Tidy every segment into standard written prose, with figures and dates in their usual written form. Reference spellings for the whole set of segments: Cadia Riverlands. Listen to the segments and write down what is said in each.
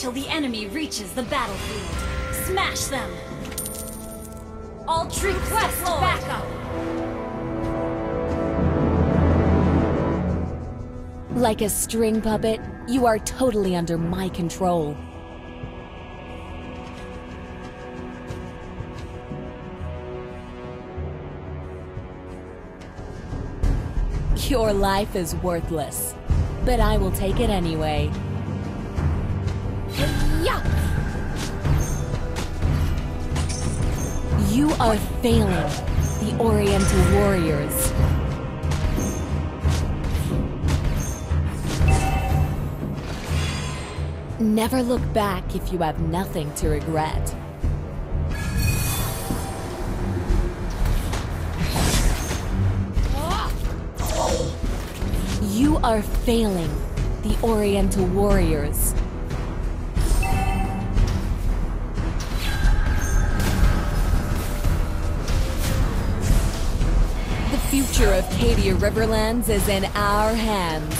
till the enemy reaches the battlefield. Smash them! All troops request backup! Like a string puppet, you are totally under my control. Your life is worthless, but I will take it anyway. You are failing, the Oriental warriors. Never look back if you have nothing to regret. You are failing, the Oriental warriors. The future of Cadia Riverlands is in our hands.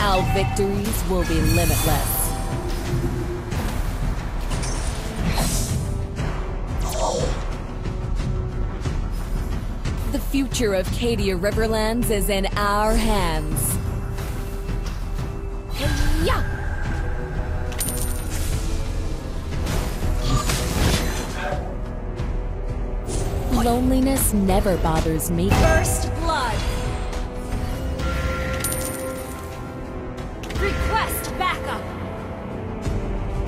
Our victories will be limitless. The future of Cadia Riverlands is in our hands. Loneliness never bothers me. First blood! Request backup!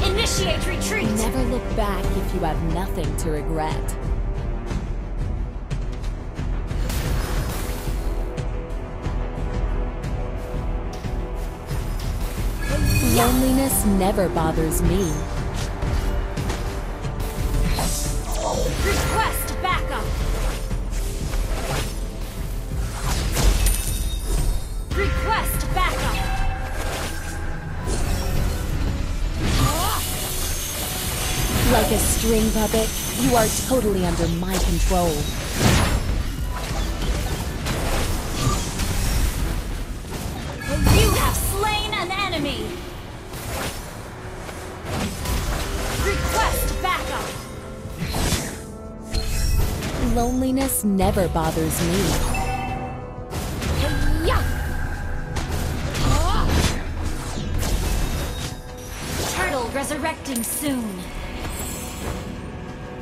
Initiate retreat! Never look back if you have nothing to regret. Loneliness never bothers me. Request backup! Request backup! Like a string puppet, you are totally under my control. You have slain an enemy! Request backup! Loneliness never bothers me. Turtle resurrecting soon.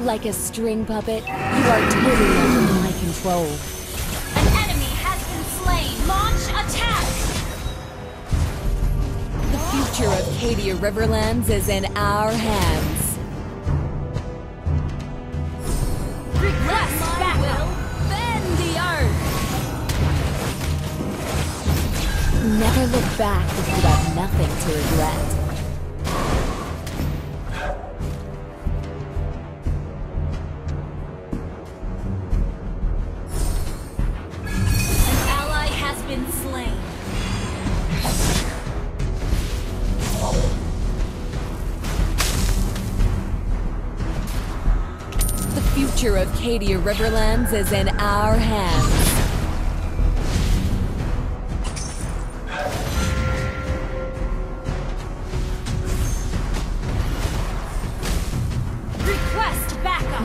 Like a string puppet, you are totally under my control. An enemy has been slain. Launch attack! The future of Cadia Riverlands is in our hands. Never look back if you have nothing to regret. An ally has been slain. The future of Cadia Riverlands is in our hands.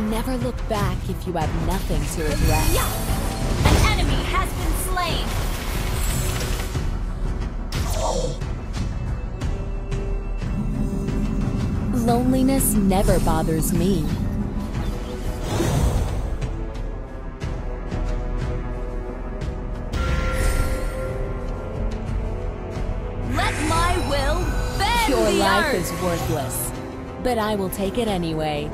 Never look back if you have nothing to regret. An enemy has been slain! Loneliness never bothers me. Let my will bend the earth! Your life is worthless, but I will take it anyway.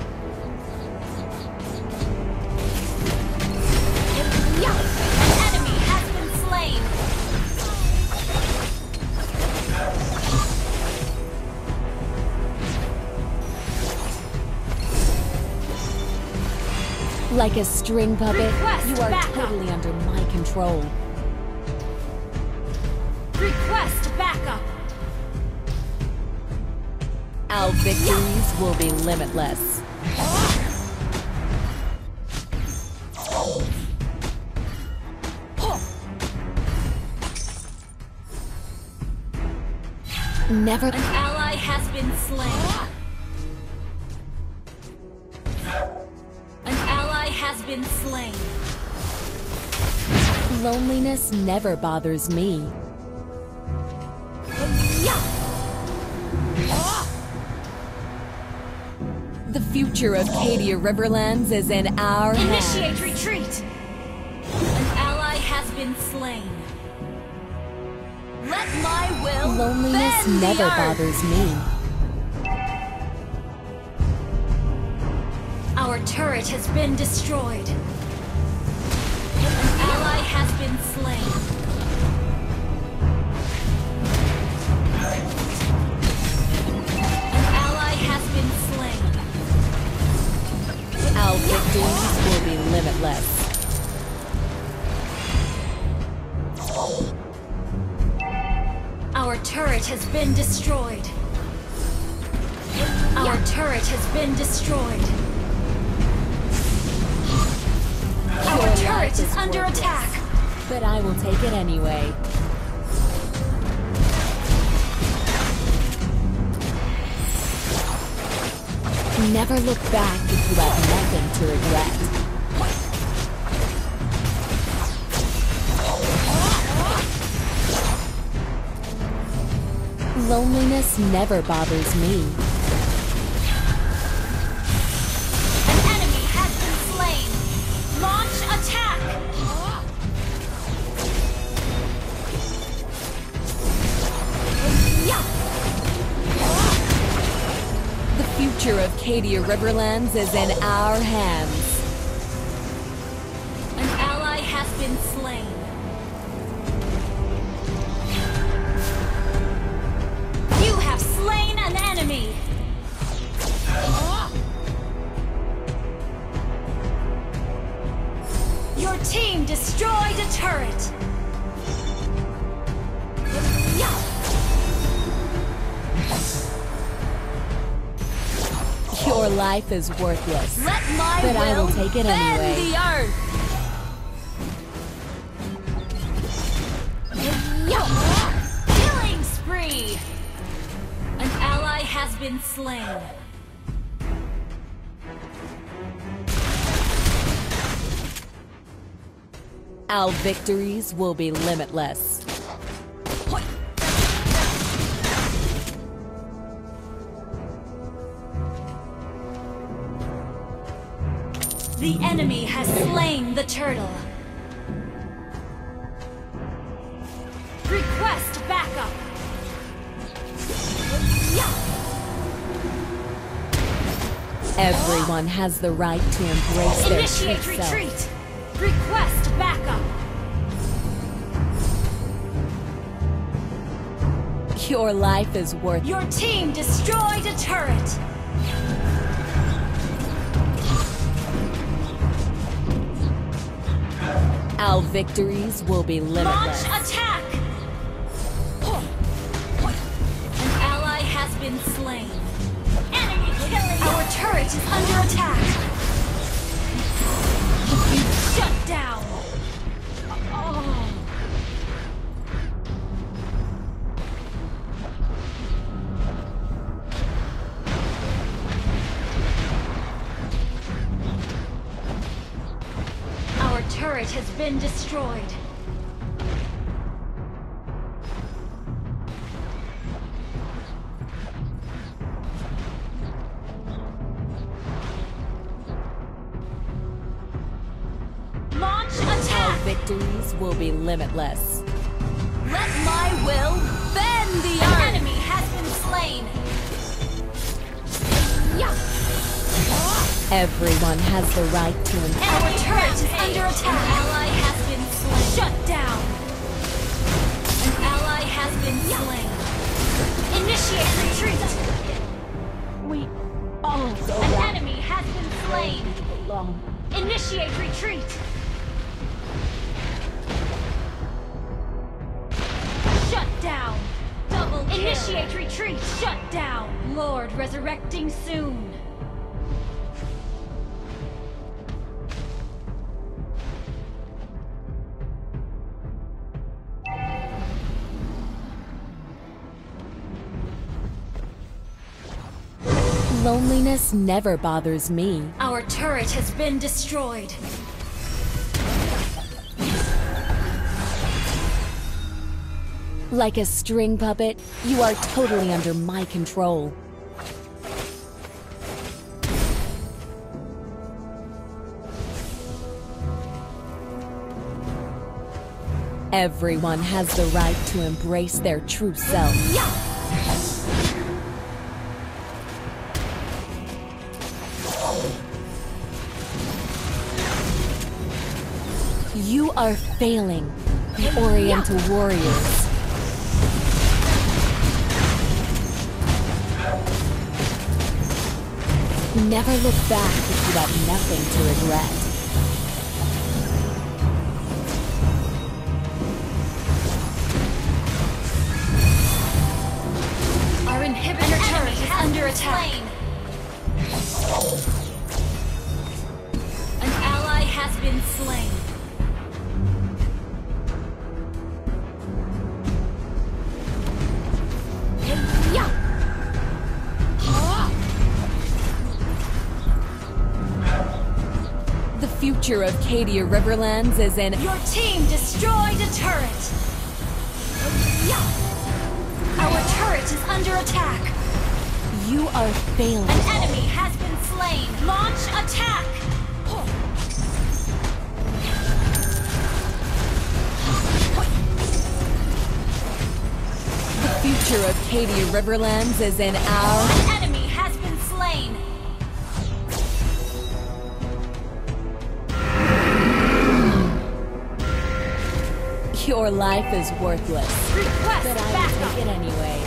Like a string puppet, you are totally under my control. Request backup! Our victories will be limitless. never. An ally has been slain. An ally has been slain. Loneliness never bothers me. The future of Cadia Riverlands is in our hands. Initiate retreat! An ally has been slain. Let my will. Loneliness never bothers me. Our turret has been destroyed. An ally has been slain. Our victories will be limitless. Our turret has been destroyed. Our turret has been destroyed. Our turret is under attack. But I will take it anyway. Never look back if you have nothing to regret. Loneliness never bothers me. An enemy has been slain. Launch attack! The future of Cadia Riverlands is in our hands. An ally has been slain. You have slain an enemy! Your team destroyed a turret! Your life is worthless, let my but I will take it anyway. The earth. Killing spree! An ally has been slain. Our victories will be limitless. The enemy has slain the turtle. Request backup. Everyone has the right to embrace their true self. Initiate retreat. Request backup. Your life is worth it. Your team destroyed a turret. Our victories will be limitless. Launch attack! An ally has been slain. Enemy killing! Our turret is under attack. Shut down! Turret has been destroyed. Launch attack! Our victories will be limitless. Let my will bend the earth! An enemy has been slain! Everyone has the right to empower. Our turret is under attack. An ally has been slain. Shut down. An ally has been slain. Initiate retreat. We all go. An enemy has been slain. Initiate retreat. Shut down. Double kill. Initiate retreat. Shut down. Lord resurrecting soon. Loneliness never bothers me. Our turret has been destroyed. Like a string puppet, you are totally under my control. Everyone has the right to embrace their true self. You are failing, the Oriental warriors. Never look back if you have nothing to regret. Under attack. An ally has been slain. The future of Cadia Riverlands is in. Your team destroyed a turret. Our turret is under attack. You are failing. An enemy has been slain. Launch attack! The future of Cadia Riverlands is in our... An enemy has been slain. Your life is worthless. Request backup! But I take it anyway.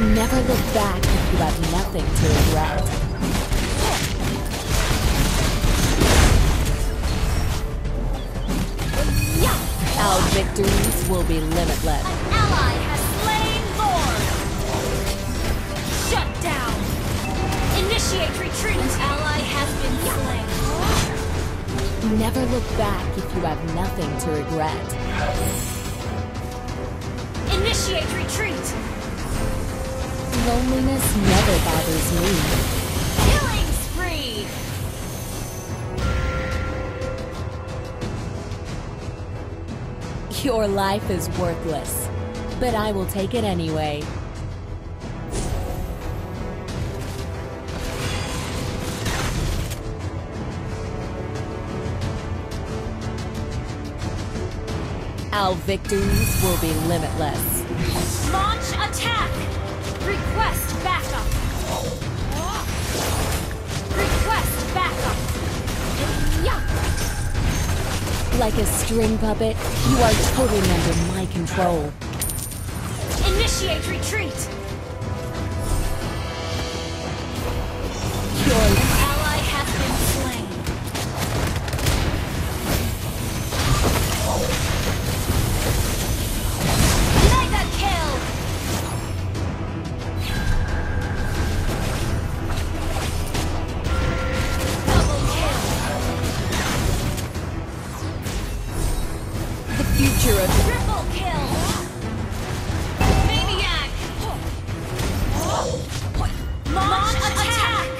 Never look back if you have nothing to regret. Our victories will be limitless. An ally has slain Lord! Shut down! Initiate retreat! An ally has been slain. Never look back if you have nothing to regret. Initiate retreat! Loneliness never bothers me. Killing spree! Your life is worthless, but I will take it anyway. Our victories will be limitless. Launch attack! Request backup! Request backup! Like a string puppet, you are totally under my control. Initiate retreat! Your ally has been slain. Mega kill! Triple kill! Maniac! Launch attack!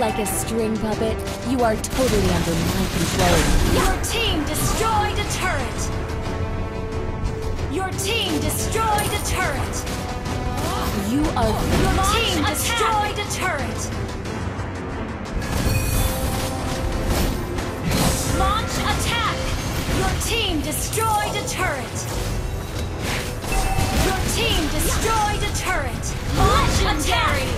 Like a string puppet, you are totally under my control. Your team destroyed a turret! Your team destroyed a turret! You are... Your team destroyed a turret! Launch attack! Your team destroyed a turret! Your team destroyed a turret! Legendary!